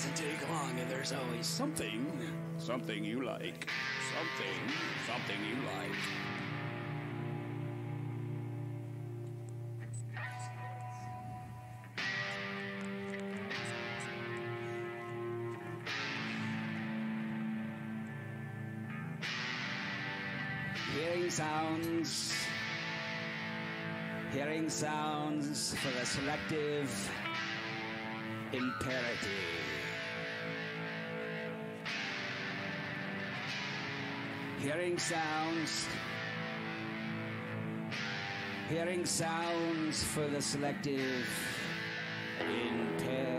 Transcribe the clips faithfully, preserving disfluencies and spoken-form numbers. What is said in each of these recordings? doesn't take long, and there's always something, something you like, something, something you like. Hearing sounds, hearing sounds for the selective imperative. Hearing sounds, hearing sounds for the selective imperative.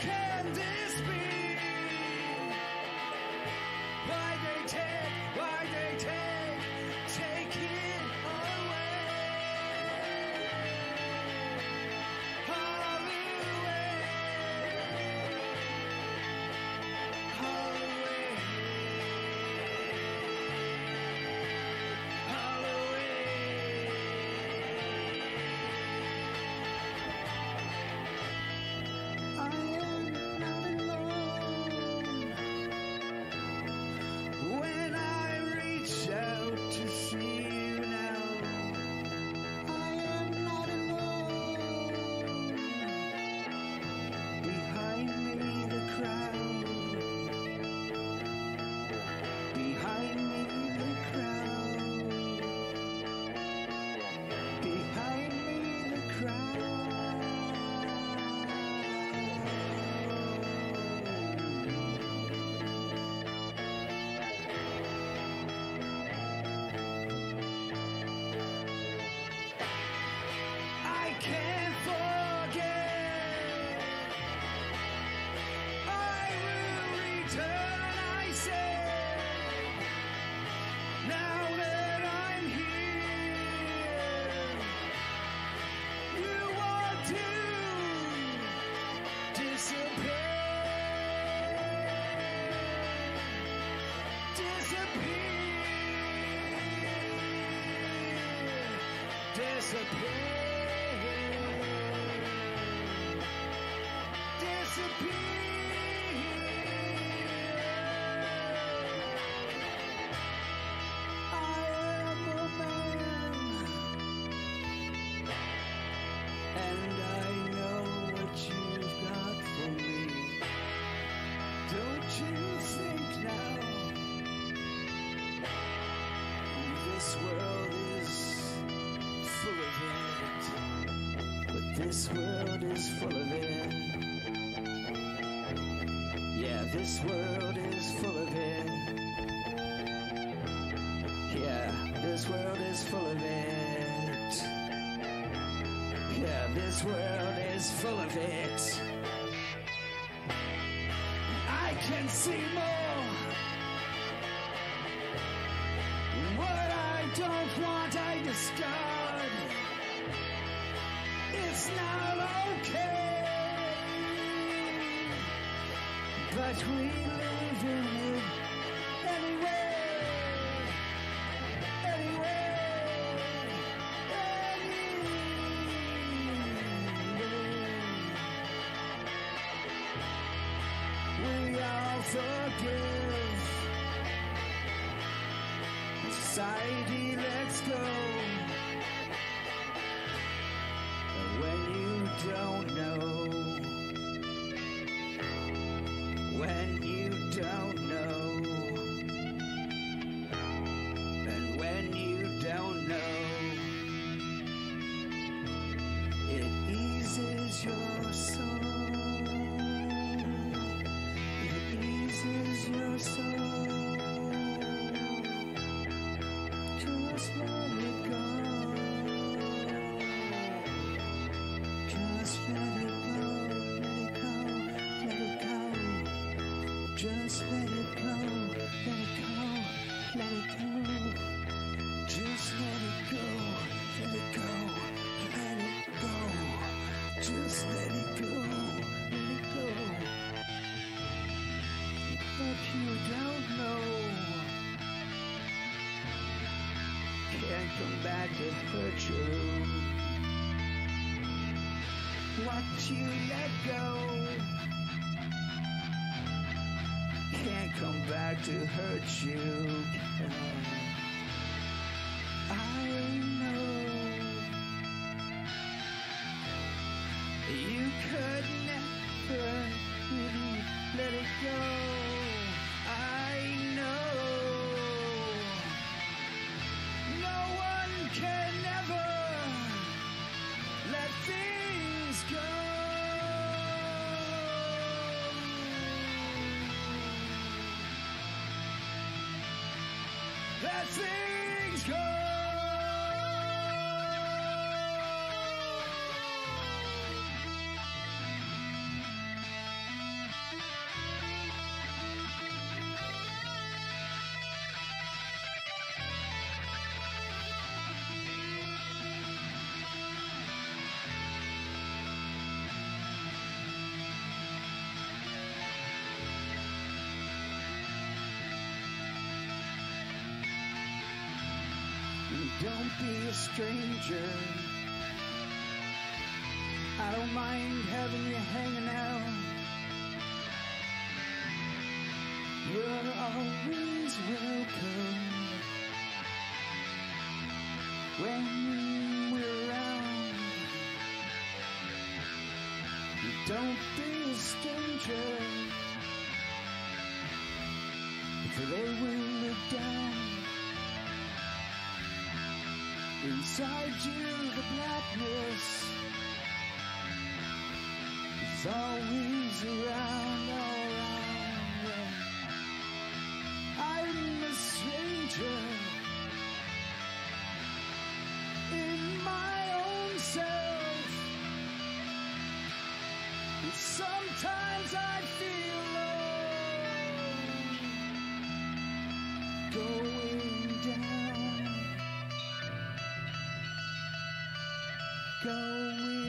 Can this be? can't forget. I will return, I said. Now that I'm here, you want to disappear. This world is full of it. Yeah, this world is full of it. Yeah, this world is full of it. Yeah, this world is full of it. I can see more. What I don't want, I discard. It's not okay, but we live in it anyway, anyway, anyway. We all forgive. Society, let's go. When you don't know, when you don't know, and when you don't know, it eases your soul, it eases your soul, just let it go. Just let it go, let it go, let it go. Just let it go, let it go, let it go. Just let it go, let it go. But you don't know. Can't come back to hurt you. What you let go can't come back to hurt you. I know you could never really let it go. I know no one can ever let things go. Let things go. Don't be a stranger. I don't mind having you hanging out. You're always welcome when we're around. Don't be a stranger, for they will look down inside you. The blackness is always around, all around. I'm a stranger in my own self. Sometimes I feel low, going down, going down.